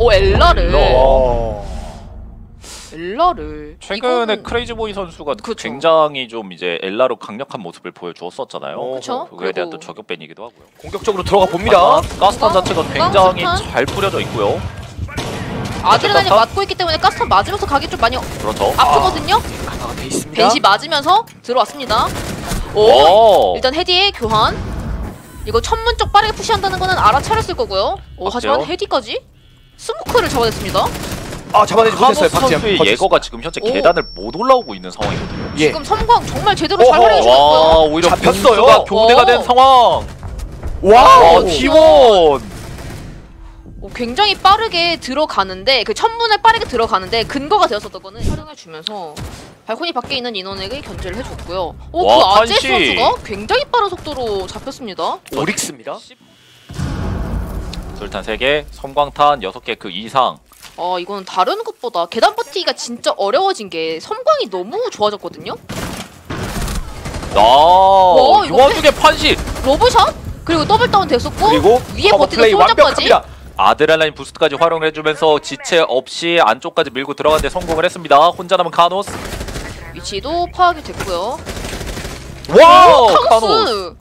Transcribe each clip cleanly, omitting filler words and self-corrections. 오, 엘라를. 엘라를. 최근에 이거는... 크레이지보이 선수가 그쵸. 굉장히 좀 이제 엘라로 강력한 모습을 보여주었었잖아요. 그쵸? 그거에 대한 또 저격밴이기도 하고요. 공격적으로 들어가 봅니다. 가스탄 자체가 굉장히 잘 뿌려져 있고요. 아디라나님 맞고 있기 때문에 가스탄 맞으면서 각이 좀 많이 그렇죠. 아프거든요. 밴시 맞으면서 들어왔습니다. 오, 일단 헤디의 교환. 이거 천문 쪽 빠르게 푸시한다는 거는 알아차렸을 거고요. 오, 하지만 헤디까지 스모크를 잡아냈습니다. 아, 잡아내지 못했어요. 박지현 선수의 예거가 지금 현재 오. 계단을 못 올라오고 있는 상황이거든요. 예. 지금 섬광 정말 제대로 잘 활용해주셨고요. 오히려 잡혔어요. 교대가 된 상황. 와, T1 굉장히 빠르게 들어가는데, 그 천문에 빠르게 들어가는데 근거가 되었었던 거는 활용해주면서 발코니 밖에 있는 인원에게 견제를 해줬고요. 오, 그 아재 선수가 굉장히 빠른 속도로 잡혔습니다. 오릭스입니다. 술탄 3개, 섬광탄 6개 그 이상. 이건 다른 것보다 계단 버티기가 진짜 어려워진 게 섬광이 너무 좋아졌거든요? 이 와중에 판시! 로브샷? 그리고 더블 다운 됐었고, 그리고 위에 버티는 솔져까지. 아드레날린 부스트까지 활용을 해주면서 지체 없이 안쪽까지 밀고 들어가는데 성공을 했습니다. 혼자 남은 카노스. 위치도 파악이 됐고요. 와우! 카노스!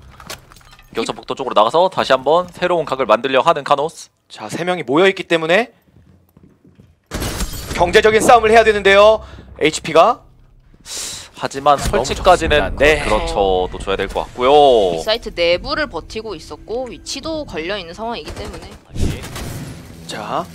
격전 복도 쪽으로 나가서 다시 한번 새로운 각을 만들려 하는 카노스. 자, 3명이 모여있기 때문에 경제적인 싸움을 해야 되는데요. HP가 하지만 설치까지는 네. 그렇죠. 또 줘야 될 것 같고요. 이 사이트 내부를 버티고 있었고 위치도 걸려 있는 상황이기 때문에. 자,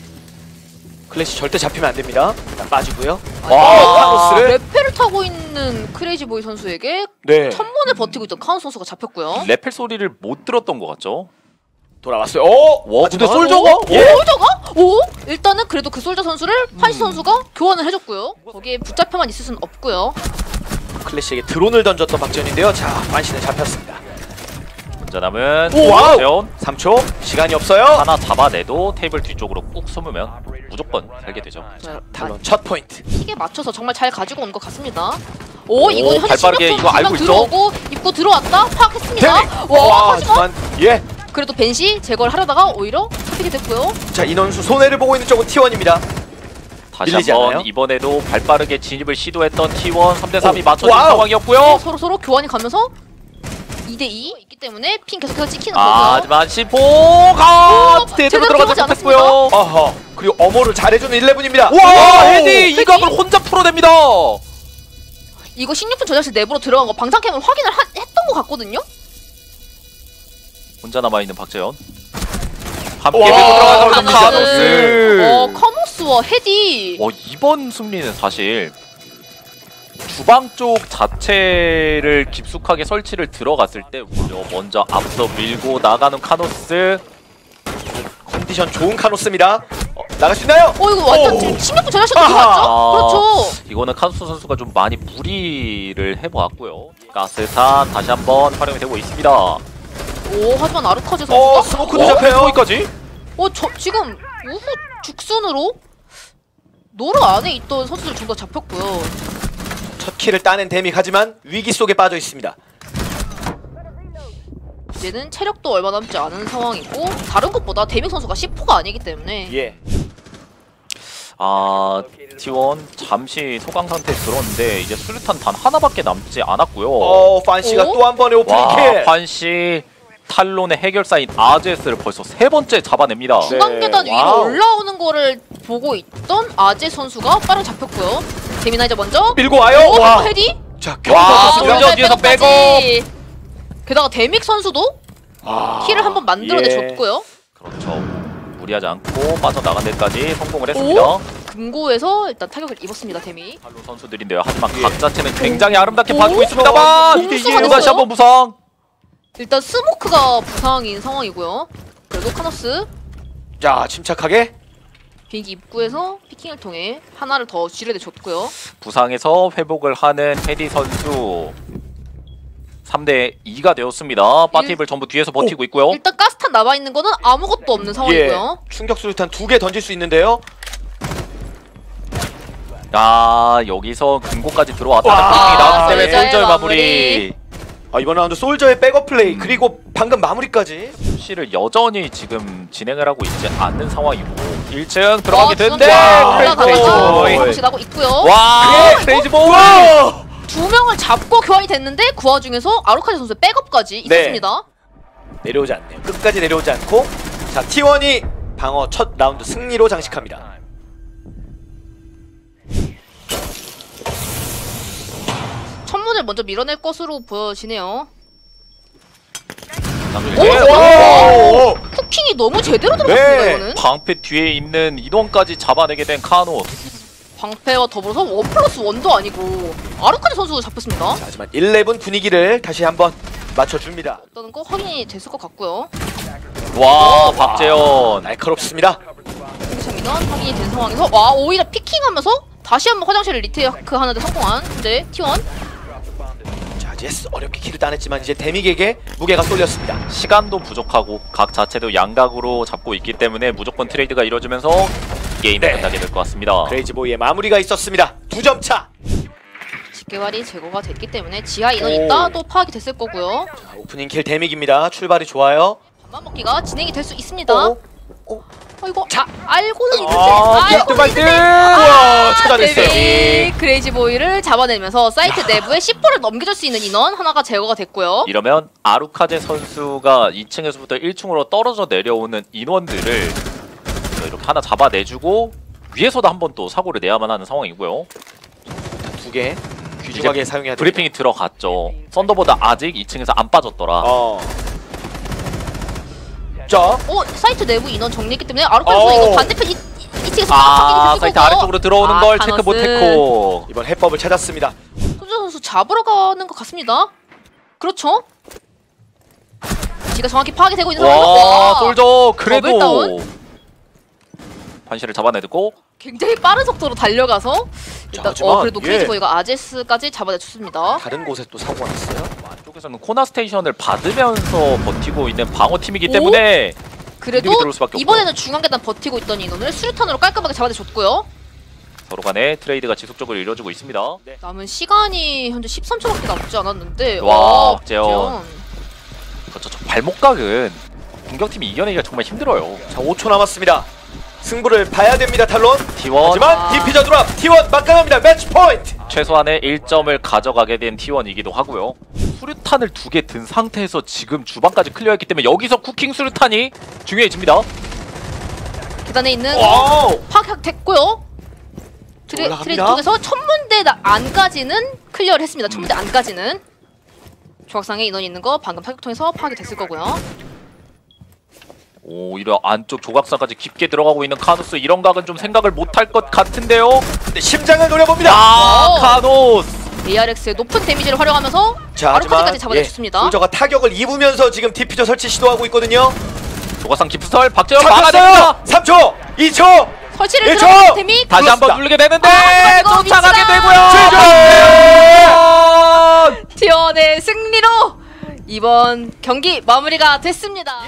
클래시 절대 잡히면 안 됩니다. 일단 빠지고요. 와, 카노스를 레펠을 타고 있는 크레이지보이 선수에게 네. 천문을 버티고 있던 카노스 선수가 잡혔고요. 레펠 소리를 못 들었던 것 같죠? 돌아왔어요. 오! 근데 솔져가? 솔져가? 오! 일단은 그래도 그 솔져 선수를 판시 선수가 교환을 해줬고요. 거기에 붙잡혀만 있을 순 없고요. 클래시에게 드론을 던졌던 박지현인데요. 자, 판시는 잡혔습니다. 혼자 남은 박지현 3초. 시간이 없어요. 하나 잡아내도 테이블 뒤쪽으로 꾹 숨으면 무조건 살게 되죠. 자, 탈론 첫 포인트. 킥에 맞춰서 정말 잘 가지고 온 것 같습니다. 오, 이건 현재 실력적으로 이거 알고 들어오고 입고 들어왔다. 파악했습니다. 와, 하지만 예. 그래도 밴시 제거를 하려다가 오히려 잡히게 됐고요. 자, 인원수 손해를 보고 있는 쪽은 T1입니다. 다시 한번 이번에도 발빠르게 진입을 시도했던 T1 3대3이 맞춰진 상황이었고요. 서로서로 교환이 가면서 2대2 있기 때문에 핀 계속해서 찍히는 거고요. 하지만 C4가 제대로 들어가지 못했고요. 어허, 그리고 어머를 잘해주는 일레븐입니다. 와, 헤디 이 각을 혼자 풀어냅니다. 이거 16분 저장실 내부로 들어간 거 방장캠을 확인을 했던 것 같거든요? 혼자 남아있는 박재현 함께 밀고 들어가는 카노스. 카노스와 헤디. 이번 승리는 사실 주방 쪽 자체를 깊숙하게 설치를 들어갔을 때 먼저 앞서 밀고 나가는 카노스. 컨디션 좋은 카노스입니다. 나갈 수 있나요? 이거 완전 지금 신경도 전하셨던 것 같죠? 그렇죠. 이거는 카노스 선수가 좀 많이 무리를 해보았고요. 가스탄 다시 한번 활용이 되고 있습니다. 오, 하지만 아르카즈 선수가 스모크도 잡혀요. 거기까지? 저 지금 우후 죽순으로 노루 안에 있던 선수들 전부 다 잡혔고요. 첫 킬을 따낸 데믹 하지만 위기 속에 빠져 있습니다. 이제는 체력도 얼마 남지 않은 상황이고 다른 것보다 데믹 선수가 C4가 아니기 때문에 예. T1 잠시 소강 상태에 들었는데 이제 수류탄 단 하나밖에 남지 않았고요. 판시가 또 한 번의 오프닝킬. 판시 탈론의 해결사인 아제스를 벌써 3번째 잡아냅니다. 중간 계단 위로 올라오는 거를 보고 있던 아제 선수가 빠르게 잡혔고요. 데미나 이제 먼저 밀고 와요. 헤디. 자, 경사 뒤에서 빼고. 게다가 데믹 선수도 킬을 한번 만들어내 줬고요. 그렇죠. 무리하지 않고 빠져나간 데까지 성공을 했습니다. 금고에서 일단 타격을 입었습니다. 데믹. 탈론 선수들인데요. 하지만 각 자체는 굉장히 아름답게 봐주고 있습니다만 이게 다시 한번 부상. 일단 스모크가 부상인 상황이고요. 그리고 카노스. 자, 침착하게 비행기 입구에서 피킹을 통해 하나를 더 쥐를 내줬고요. 부상에서 회복을 하는 헤디 선수 3대2가 되었습니다. 바티블 전부 뒤에서 버티고 있고요. 일단 가스탄 남아있는 거는 아무것도 없는 상황이고요. 충격 수류탄 2개 던질 수 있는데요. 여기서 금고까지 들어왔다. 나왔기 때문에 손절 마무리. 아, 이번 라운드 솔저의 백업 플레이 그리고 방금 마무리까지 시를 여전히 지금 진행을 하고 있지 않는 상황이고 1층 들어가게 된대. 크레이지보이 정신하고 있고요. 와, 크레이지보이 두 명을 잡고 교환이 됐는데 그 와중에서 아르카즈 선수의 백업까지 있었습니다. 내려오지 않네요. 끝까지 내려오지 않고 자 T1이 방어 첫 라운드 승리로 장식합니다. 천문을 먼저 밀어낼 것으로 보여지네요. 오! 쿠킹이 너무 제대로 들어갔습니다. 네. 이거는 방패 뒤에 있는 인원까지 잡아내게 된 카노스. 방패와 더불어서 1+1도 아니고 아르카즈 선수 잡혔습니다. 자, 하지만 일레븐 분위기를 다시 한번 맞춰줍니다. 어떤 거 확인이 됐을 것 같고요. 와, 박재현 날카롭습니다. 공기창 인원 확인이 된 상황에서 와, 오히려 피킹하면서 다시 한번 화장실을 리테이크 하는데 성공한 근데 T1. 자, 제스 어렵게 킬을 따냈지만 이제 데믹에게 무게가 쏠렸습니다. 시간도 부족하고 각 자체도 양각으로 잡고 있기 때문에 무조건 트레이드가 이루어지면서 게임이 끝나게 될 것 같습니다. 크레이지보이의 마무리가 있었습니다. 2점 차! 집계활이 제거가 됐기 때문에 지하 인원이 따도 파악이 됐을 거고요. 자, 오프닝 킬 데믹입니다. 출발이 좋아요. 밥만 먹기가 진행이 될 수 있습니다. 이거 자 알고는 있는데 와, 찾아냈어요. 크레이지보이를 잡아내면서 사이트 내부에 C4를 넘겨줄 수 있는 인원 하나가 제거가 됐고요. 이러면 아르카제 선수가 2층에서부터 1층으로 떨어져 내려오는 인원들을 이렇게 하나 잡아내주고 위에서도 한 번 또 사고를 내야만 하는 상황이고요. 두 개 귀중하게 사용해야 돼요. 브리핑이 들어갔죠. 썬더보다 아직 2층에서 안 빠졌더라. 자, 사이트 내부 인원 정리했기 때문에 아르카즈 이거 반대편 2층에서 아, 사이트 아래쪽으로 들어오는 걸 체크 못했고 이번 해법을 찾았습니다. 솔져 선수 잡으러 가는 것 같습니다. 그렇죠? 지가 정확히 파악이 되고 있는 상황이었어요. 솔져 그래도 판시를 잡아내고 굉장히 빠른 속도로 달려가서 일단 자, 그래도 크레이지보이가 아제스까지 잡아내줬습니다. 다른 곳에 또 사고가 났어요. 안쪽에서는 코나 스테이션을 받으면서 버티고 있는 방어팀이기 때문에 그래도 이번에는 중앙 계단 버티고 있던 인원을 수류탄으로 깔끔하게 잡아내줬고요. 서로 간의 트레이드가 지속적으로 이루어지고 있습니다. 네. 남은 시간이 현재 13초밖에 남지 않았는데 와, 박재현 그렇죠. 저 발목각은 공격팀이 이겨내기가 정말 힘들어요. 자, 5초 남았습니다. 승부를 봐야 됩니다. 탈론 T1 하지만 디피저 드랍 T1 막강합니다. 매치 포인트. 최소한의 1점을 가져가게 된 T1이기도 하고요. 수류탄을 2개 든 상태에서 지금 주방까지 클리어했기 때문에 여기서 쿠킹 수류탄이 중요해집니다. 계단에 있는 파악됐고요. 트레이 쪽에서 천문대 안까지는 클리어를 했습니다. 천문대 안까지는 조각상에 인원이 있는 거 방금 타격통에서 파악이 됐을 거고요. 오히려 안쪽 조각상까지 깊게 들어가고 있는 카노스. 이런 각은 좀 생각을 못할 것 같은데요. 근데 심장을 노려봅니다. 카노스 ARX의 높은 데미지를 활용하면서 아르카즈까지 잡아내줬습니다. 솔저가 타격을 입으면서 지금 디퓨저 설치 시도하고 있거든요. 조각상 깊스털 박재현 막아냈어요. 3초 2초 설치를 1초 데믹. 다시 한번 누르게 되는데 쫓아가게 되고요. T1의 승리로 이번 경기 마무리가 됐습니다.